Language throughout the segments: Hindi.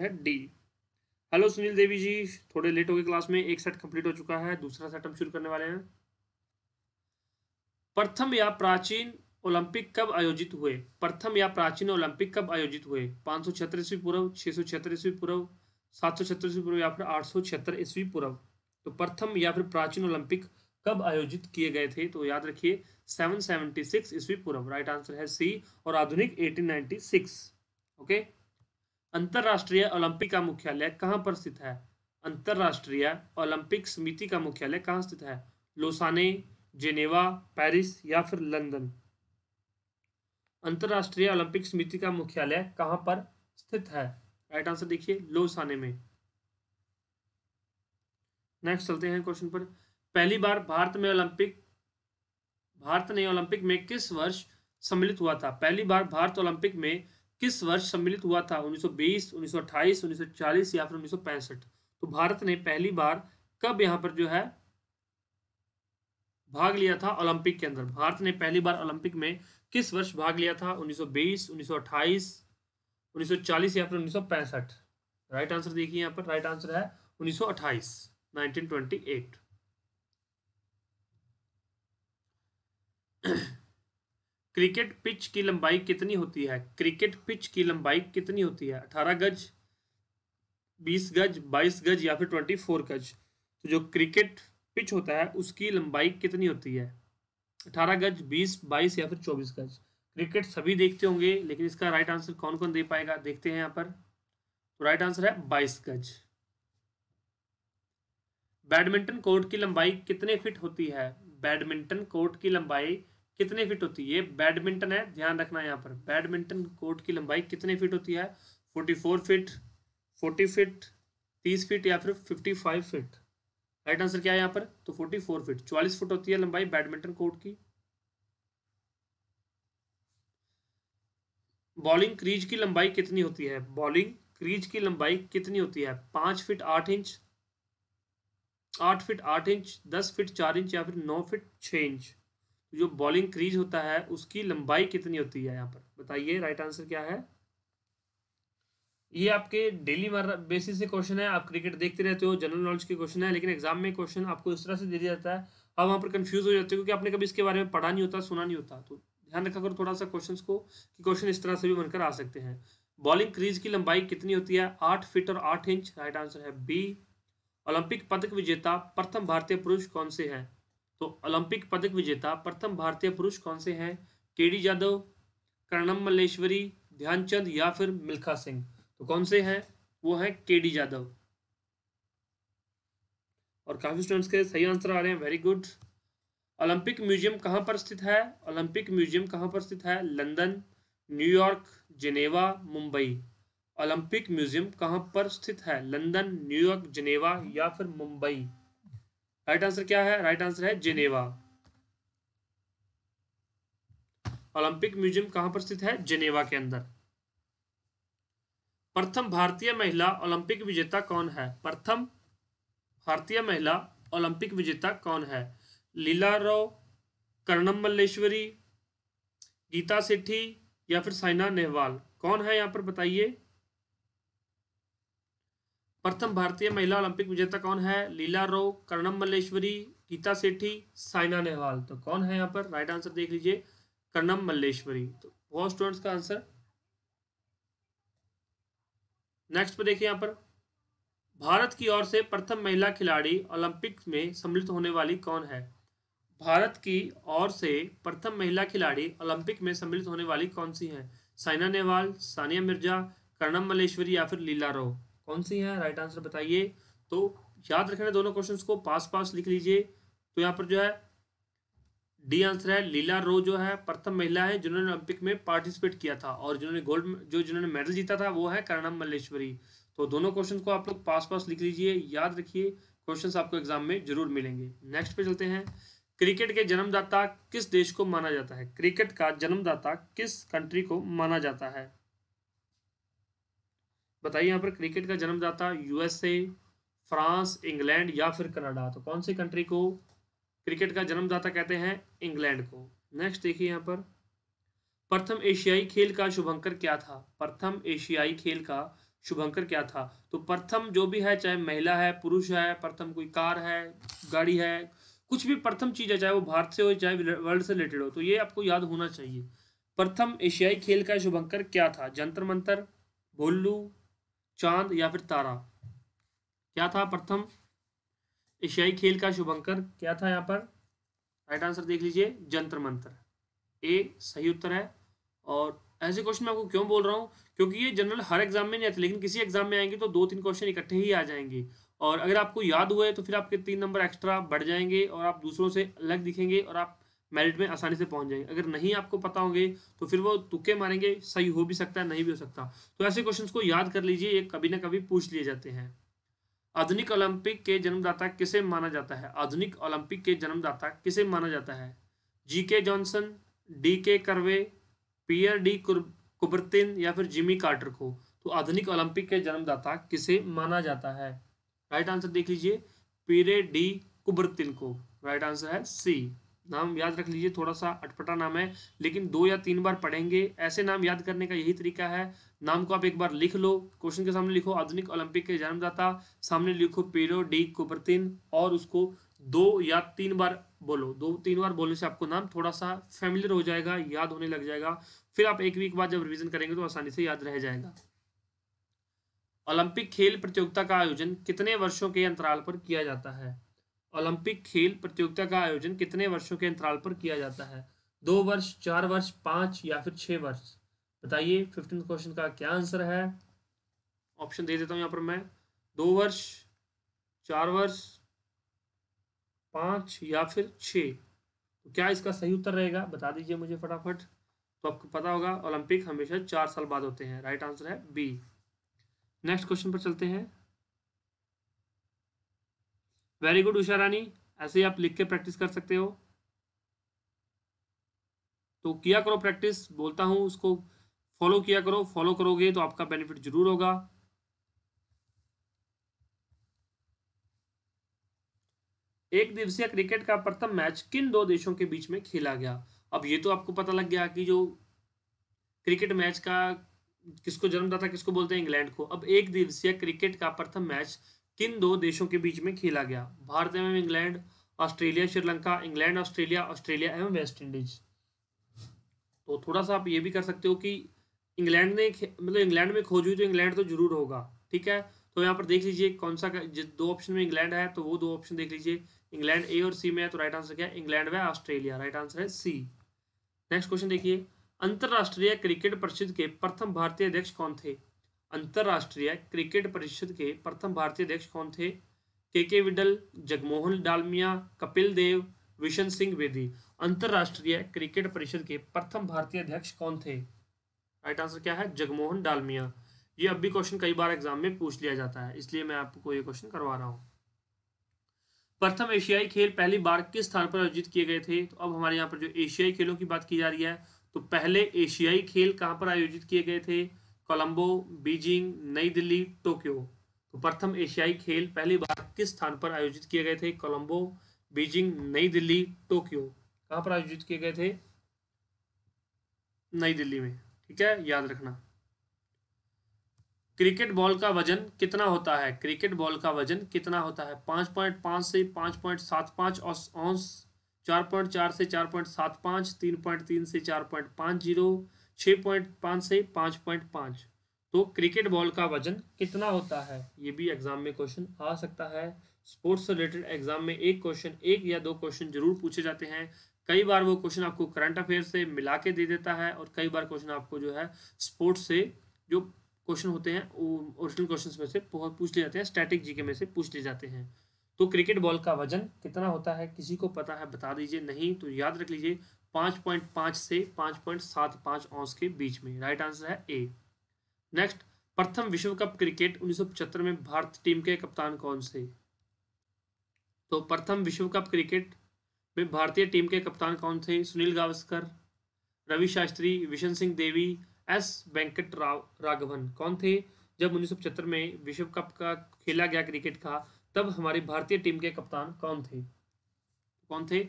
है डी। हेलो सुनील देवी जी, थोड़े लेट हो गए क्लास में, एक सेट कंप्लीट हो चुका है, दूसरा सेट हम शुरू करने वाले हैं। प्रथम या प्राचीन ओलंपिक कब आयोजित हुए? प्रथम या प्राचीन ओलंपिक कब आयोजित हुए? 576 ईस्वी पूर्व, 676 ईस्वी पूर्व, 776 ईस्वी पूर्व या फिर 876 ईस्वी पूर्व। तो प्रथम या फिर प्राचीन ओलंपिक कब आयोजित किए गए थे? तो याद रखिए 776 ईस्वी पूर्व। राइट आंसर है सी और आधुनिक 1896। ओके, अंतर्राष्ट्रीय ओलंपिक का मुख्यालय कहाँ पर स्थित है? अंतर्राष्ट्रीय ओलंपिक समिति का मुख्यालय कहाँ स्थित है? लोसाने, जेनेवा, पेरिस या फिर लंदन। अंतर्राष्ट्रीय ओलंपिक समिति का मुख्यालय कहाँ पर स्थित है? राइट आंसर देखिए लोसाने में। नेक्स्ट चलते हैं क्वेश्चन पर। पहली बार भारत ने ओलंपिक में किस वर्ष सम्मिलित हुआ था? पहली बार भारत ओलंपिक में किस वर्ष सम्मिलित हुआ था? 1920, 1928, 1940 या फिर 1965। तो भारत ने पहली बार कब यहाँ पर जो है भाग लिया था ओलंपिक के अंदर? भारत ने पहली बार ओलंपिक में किस वर्ष भाग लिया था? 1920, 1928, 1940 या फिर 1965। राइट आंसर देखिए यहाँ पर, राइट आंसर है 1928, 1928। क्रिकेट पिच की लंबाई कितनी होती है? क्रिकेट पिच की लंबाई कितनी होती है? 18 गज, 20 गज, 22 गज या फिर 24 गज। तो जो क्रिकेट पिच होता है उसकी लंबाई कितनी होती है? 18 गज, 20, 22 या फिर 24 गज। क्रिकेट सभी देखते होंगे, लेकिन इसका राइट आंसर कौन कौन दे पाएगा, देखते हैं यहाँ पर। तो राइट आंसर है 22 गज। बैडमिंटन कोर्ट की लंबाई कितने फिट होती है? बैडमिंटन कोर्ट की लंबाई कितने फिट होती है? बैडमिंटन है, ध्यान रखना यहाँ पर। बैडमिंटन कोर्ट की लंबाई कितने फिट होती है? 44 फिट, 40 फिट, 30 फिट या फिर 55 फिट। राइट आंसर क्या है यहाँ पर? तो 44 फिट, 44 फुट होती है लंबाई बैडमिंटन कोर्ट की। बॉलिंग क्रीज की लंबाई कितनी होती है? बॉलिंग क्रीज की लंबाई कितनी होती है? 5 feet 8 inch, 8 feet 8 inch, 10 feet 4 inch या फिर 9 फिट 6 इंच। जो बॉलिंग क्रीज होता है उसकी लंबाई कितनी होती है यहाँ पर बताइए। राइट आंसर क्या है? ये आपके डेली बेसिस से क्वेश्चन है, आप क्रिकेट देखते रहते हो, जनरल नॉलेज के क्वेश्चन है, लेकिन एग्जाम में क्वेश्चन आपको इस तरह से दे दिया जाता है, आप वहाँ पर कंफ्यूज हो जाते हो क्योंकि आपने कभी इसके बारे में पढ़ा नहीं होता, सुना नहीं होता। तो ध्यान रखा करो थोड़ा सा क्वेश्चन को, कि क्वेश्चन इस तरह से भी बनकर आ सकते हैं। बॉलिंग क्रीज की लंबाई कितनी होती है? 8 फिट और 8 इंच। राइट आंसर है बी। ओलंपिक पदक विजेता प्रथम भारतीय पुरुष कौन से हैं? तो ओलंपिक पदक विजेता प्रथम भारतीय पुरुष कौन से हैं? केडी यादव, कर्णम मल्लेश्वरी, ध्यानचंद या फिर मिल्खा सिंह। तो कौन से हैं? वो है केडी यादव। और काफी स्टूडेंट्स के सही आंसर आ रहे हैं, वेरी गुड। ओलंपिक म्यूजियम कहाँ पर स्थित है? ओलंपिक म्यूजियम कहाँ पर स्थित है? London, New York, Geneva, Mumbai. Olympic museum कहाँ पर स्थित है? लंदन, न्यूयॉर्क, जिनेवा या फिर मुंबई। राइट आंसर क्या है? राइट आंसर है जिनेवा। ओलंपिक म्यूजियम कहां पर स्थित है? जिनेवा के अंदर। प्रथम भारतीय महिला ओलंपिक विजेता कौन है? प्रथम भारतीय महिला ओलंपिक विजेता कौन है? लीला राव, कर्णम मल्लेश्वरी, गीता सेठी या फिर साइना नेहवाल। कौन है यहाँ पर बताइए? प्रथम भारतीय महिला ओलंपिक विजेता कौन है? लीला राव, कर्णम मल्लेश्वरी, गीता सेठी, साइना नेहवाल। तो कौन है यहाँ पर? राइट आंसर देख लीजिए, कर्णम मल्लेश्वरी। तो बहुत स्टूडेंट्स का आंसर। नेक्स्ट पर देखिए यहाँ पर, भारत की ओर से प्रथम महिला खिलाड़ी ओलंपिक में सम्मिलित होने वाली कौन है? भारत की ओर से प्रथम महिला खिलाड़ी ओलंपिक में सम्मिलित होने वाली कौन सी है? साइना नेहवाल, सानिया मिर्जा, कर्णम मल्लेश्वरी या फिर लीला राव। कौन सी है? राइट आंसर बताइए। तो याद रखना दोनों क्वेश्चंस को, पास पास लिख लीजिए। तो यहाँ पर जो है डी आंसर है, लीला राव जो है प्रथम महिला है जिन्होंने ओलंपिक में पार्टिसिपेट किया था, और जिन्होंने जिन्होंने मेडल जीता था वो है कर्णम मल्लेश्वरी। तो दोनों क्वेश्चंस को आप लोग पास पास लिख लीजिए, याद रखिए क्वेश्चंस आपको एग्जाम में जरूर मिलेंगे। नेक्स्ट पे चलते हैं। क्रिकेट के जन्मदाता किस देश को माना जाता है? क्रिकेट का जन्मदाता किस कंट्री को माना जाता है बताइए यहाँ पर। क्रिकेट का जन्मदाता यूएसए, फ्रांस, इंग्लैंड या फिर कनाडा। तो कौन सी कंट्री को क्रिकेट का जन्मदाता कहते हैं? इंग्लैंड को। नेक्स्ट देखिए यहाँ पर, प्रथम एशियाई खेल का शुभंकर क्या था? प्रथम एशियाई खेल का शुभंकर क्या था। तो प्रथम जो भी है, चाहे महिला है, पुरुष है, प्रथम कोई कार है, गाड़ी है, कुछ भी प्रथम चीज़ है, चाहे वो भारत से हो चाहे वर्ल्ड से रिलेटेड हो, तो ये आपको याद होना चाहिए। प्रथम एशियाई खेल का शुभंकर क्या था? जंतर मंतर, भोलू, चांद या फिर तारा? क्या था प्रथम एशियाई खेल का शुभंकर क्या था? यहाँ पर राइट आंसर देख लीजिए, जंतर मंतर ए सही उत्तर है। और ऐसे क्वेश्चन मैं आपको क्यों बोल रहा हूँ, क्योंकि ये जनरल हर एग्जाम में नहीं आते, लेकिन किसी एग्जाम में आएंगे तो 2-3 क्वेश्चन इकट्ठे ही आ जाएंगे, और अगर आपको याद हुए तो फिर आपके 3 नंबर एक्स्ट्रा बढ़ जाएंगे और आप दूसरों से अलग दिखेंगे और आप मेरिट में आसानी से पहुंच जाएंगे। अगर नहीं आपको पता होंगे तो फिर वो तुक्के मारेंगे, सही हो भी सकता है नहीं भी हो सकता। तो ऐसे क्वेश्चंस को याद कर लीजिए, ये कभी ना कभी पूछ लिए जाते हैं। आधुनिक ओलंपिक के जन्मदाता किसे माना जाता है? आधुनिक ओलंपिक के जन्मदाता किसे माना जाता है? G K Johnson, D K Karve, Pierre de Coubertin या फिर जिमी कार्टर को? तो आधुनिक ओलंपिक के जन्मदाता किसे माना जाता है? राइट आंसर देख लीजिए, पियर डी कुबर्तिन को। राइट आंसर है सी। नाम याद रख लीजिए, थोड़ा सा अटपटा नाम है लेकिन 2 या 3 बार पढ़ेंगे। ऐसे नाम याद करने का यही तरीका है, नाम को आप एक बार लिख लो, क्वेश्चन के सामने लिखो आधुनिक ओलंपिक के जन्मदाता, सामने लिखो पीरो डी कुबर्तिन, और उसको 2 या 3 बार बोलो। 2-3 बार बोलने से आपको नाम थोड़ा सा फैमिलियर हो जाएगा, याद होने लग जाएगा, फिर आप एक वीक बाद जब रिविजन करेंगे तो आसानी से याद रह जाएगा। ओलंपिक खेल प्रतियोगिता का आयोजन कितने वर्षों के अंतराल पर किया जाता है? ओलंपिक खेल प्रतियोगिता का आयोजन कितने वर्षों के अंतराल पर किया जाता है? 2 वर्ष, 4 वर्ष, 5 या फिर 6 वर्ष? बताइए 15 क्वेश्चन का क्या आंसर है। ऑप्शन दे देता हूं यहाँ पर मैं, 2 वर्ष, 4 वर्ष, 5 या फिर 6। तो क्या इसका सही उत्तर रहेगा, बता दीजिए मुझे फटाफट। तो आपको पता होगा ओलंपिक हमेशा 4 साल बाद होते हैं। राइट आंसर है बी। नेक्स्ट क्वेश्चन पर चलते हैं। वेरी गुड उषा रानी, ऐसे ही आप लिख के प्रैक्टिस कर सकते हो, तो किया करो प्रैक्टिस, बोलता हूँ उसको फॉलो किया करो, फॉलो करोगे तो आपका बेनिफिट जरूर होगा। एक दिवसीय क्रिकेट का प्रथम मैच किन 2 देशों के बीच में खेला गया? अब ये तो आपको पता लग गया कि जो क्रिकेट मैच का किसको जन्मदाता किसको बोलते हैं, इंग्लैंड को। अब एक दिवसीय क्रिकेट का प्रथम मैच किन 2 देशों के बीच में खेला गया? भारत एवं England, Australia Sri Lanka, England Australia, Australia एवं वेस्ट इंडीज। तो थोड़ा सा आप ये भी कर सकते हो कि इंग्लैंड ने मतलब इंग्लैंड में खोज हुई तो इंग्लैंड तो जरूर होगा, ठीक है। तो यहाँ पर देख लीजिए कौन सा, जिस 2 ऑप्शन में इंग्लैंड है तो वो 2 ऑप्शन देख लीजिए, इंग्लैंड ए और सी में है, तो राइट आंसर क्या है, इंग्लैंड व ऑस्ट्रेलिया। राइट आंसर है सी। नेक्स्ट क्वेश्चन देखिए, अंतर्राष्ट्रीय क्रिकेट परिषद के प्रथम भारतीय अध्यक्ष कौन थे? अंतर्राष्ट्रीय क्रिकेट परिषद के प्रथम भारतीय अध्यक्ष कौन थे? के विडल, जगमोहन डालमिया, कपिल देव, विशन सिंह वेदी। अंतर्राष्ट्रीय क्रिकेट परिषद के प्रथम भारतीय अध्यक्ष कौन थे? राइट आंसर क्या है, जगमोहन डालमिया। ये अब भी क्वेश्चन कई बार एग्जाम में पूछ लिया जाता है, इसलिए मैं आपको ये क्वेश्चन करवा रहा हूँ। प्रथम एशियाई खेल पहली बार किस स्थान पर आयोजित किए गए थे? तो अब हमारे यहाँ पर जो एशियाई खेलों की बात की जा रही है, तो पहले एशियाई खेल कहाँ पर आयोजित किए गए थे? कोलंबो, बीजिंग, नई दिल्ली, टोक्यो। तो प्रथम एशियाई खेल पहली बार किस स्थान पर आयोजित किए गए थे? कोलंबो, बीजिंग, नई दिल्ली, टोक्यो। कहाँ पर आयोजित किए गए थे? नई दिल्ली में, ठीक है, याद रखना। क्रिकेट बॉल का वजन कितना होता है? क्रिकेट बॉल का वजन कितना होता है? 5.5 से 5.75 औंस, 4.4 से 4.75, 3.3 से 4.50, 6.5 से 5.5। तो क्रिकेट बॉल का वजन कितना होता है? ये भी एग्जाम में क्वेश्चन आ सकता है। स्पोर्ट्स से रिलेटेड एग्जाम में एक या दो क्वेश्चन जरूर पूछे जाते हैं। कई बार वो क्वेश्चन आपको करंट अफेयर से मिला के दे देता है, और कई बार क्वेश्चन आपको जो है स्पोर्ट्स से जो क्वेश्चन होते हैं वो ओरिजिनल क्वेश्चन में से पूछ लिए जाते हैं, स्टैटिक जीके में से पूछ लिए जाते हैं। तो क्रिकेट बॉल का वजन कितना होता है, किसी को पता है बता दीजिए, नहीं तो याद रख लीजिए 5.5 से 5.75 औंस के बीच में। राइट आंसर है ए। नेक्स्ट, प्रथम विश्व कप क्रिकेट 1975 में भारत टीम के कप्तान कौन से? तो प्रथम विश्व कप क्रिकेट में भारतीय टीम के कप्तान कौन थे? सुनील गावस्कर, रवि शास्त्री, विशन सिंह देवी, एस वेंकट राघवन। कौन थे? जब 1975 में विश्व कप का खेला गया क्रिकेट का, तब हमारी भारतीय टीम के कप्तान कौन थे?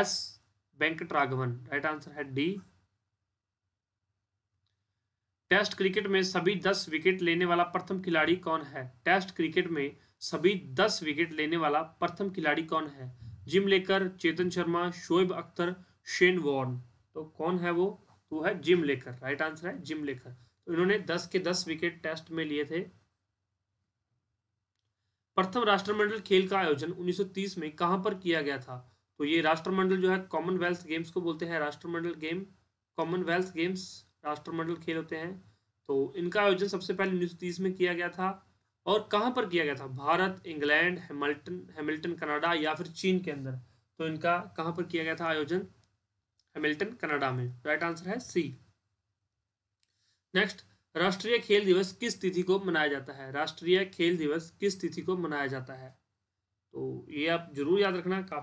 S Venkat Raghavan. Right answer है डी। टेस्ट क्रिकेट में सभी 10 विकेट लेने वाला प्रथम खिलाड़ी कौन है? टेस्ट क्रिकेट में सभी 10 विकेट लेने वाला प्रथम खिलाड़ी कौन है? Jim Laker, Chetan Sharma, Shoaib Akhtar, Shane Warne. तो कौन है वो? तो है जिम लेकर। राइट आंसर है जिम लेकर। तो इन्होंने 10 के 10 विकेट टेस्ट में लिए थे। प्रथम राष्ट्रमंडल खेल का आयोजन 1930 में कहां पर किया गया था? तो ये राष्ट्रमंडल जो है कॉमनवेल्थ गेम्स को बोलते हैं। राष्ट्रमंडल गेम, कॉमनवेल्थ गेम्स राष्ट्रमंडल खेल होते हैं। तो इनका आयोजन सबसे पहले 1930 में किया गया था। और कहां पर किया गया था? भारत, इंग्लैंड, हैमिल्टन कनाडा या फिर चीन के अंदर। तो इनका कहां पर किया गया था आयोजन? हैमिल्टन कनाडा में। राइट आंसर है सी। नेक्स्ट, राष्ट्रीय खेल दिवस किस तिथि को मनाया जाता है? राष्ट्रीय खेल दिवस किस तिथि को मनाया जाता है? तो ये आप जरूर याद रखना।